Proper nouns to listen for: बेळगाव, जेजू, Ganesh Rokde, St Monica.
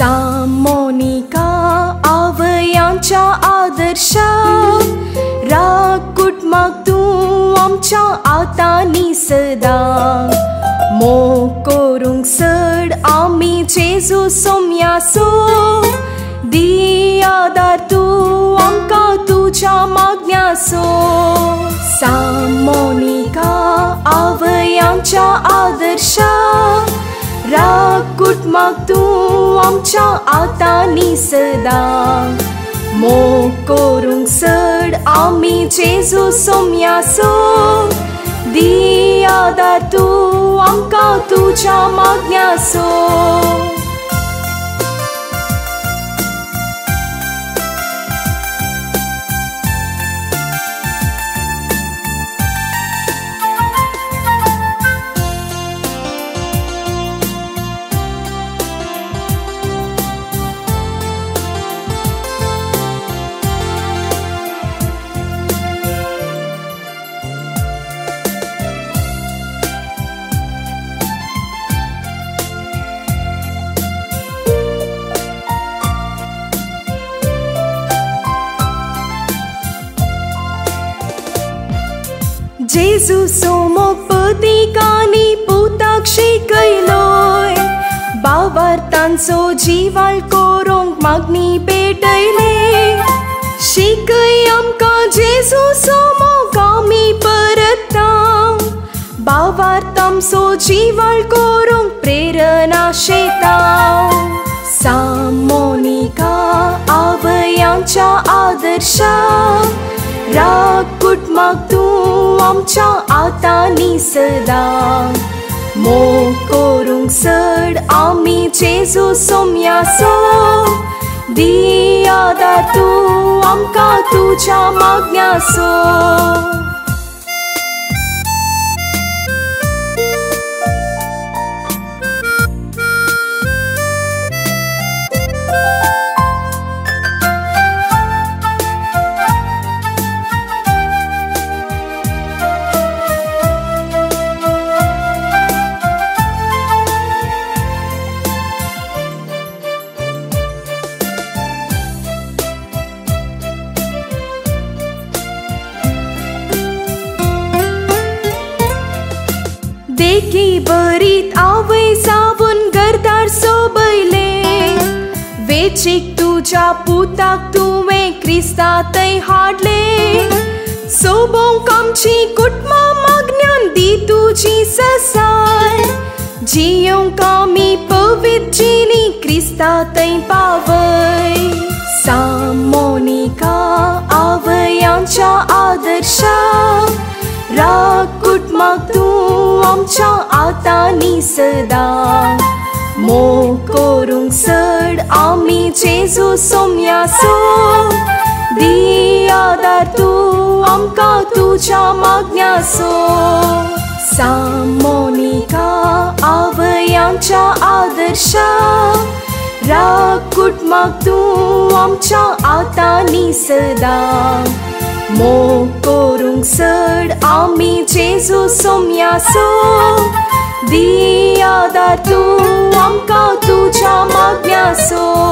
सा मोनिका आवयांच्या आदर्शा राकूट मागतू आमच्या आतांनी सदां मोकोरुंग सड आमी जेजू सोम्यासो दियादार तू आमका तुझ्या मागण्यासो सा मोनिका आवयांच्या आदर्शा राकूट मागतू आमच्या आतांनी सदां मोकोरुंग सड आमी जेजू सोम्यासो दियादार तू आमका तुझ्या मागण्यासो जेजू सोमो पथिकांनी पुताक शिकयलोय बावार तांचो जिवाळ कोरोंक मागणी पेटयले शिकय आमकां जेजू सोमो गामी परतां बावार तांचो जिवाळ कोरोंक प्रेरणा शेतां सा मोनिका आवयांच्या आदर्शा राकूट मागतू आमच्या आतांनी सदां मोकोरुंग सड आमी जेजू सोम्यासो दियादार तू आमका तुझ्या मागण्यासो देखी बरीत आवय साबून घरदार सोबयले वेचीक तुझ्या पुताक तुवें क्रिस्तांतय हाडले सोबोंक आमची कुटमां मागण्यान दी तुजी ससाय जियोंक आमी पवित्र जिणी क्रिस्तांतय पावय सा मोनिका आवयांच्या आदर्शा राकूट मागतू आमच्या आतांनी सदां मोकोरुंग सड आमी जेजू सोम्यासो दियादार तू आमका तुझ्या मागण्यासो सा मोनिका आवयांच्या आदर्शा राकूट मागतू आमच्या आतांनी सदां मोकोरुंग सड आमी जेजू सोम्यासो दियादार तू आमका तुझ्या मागण्यासो।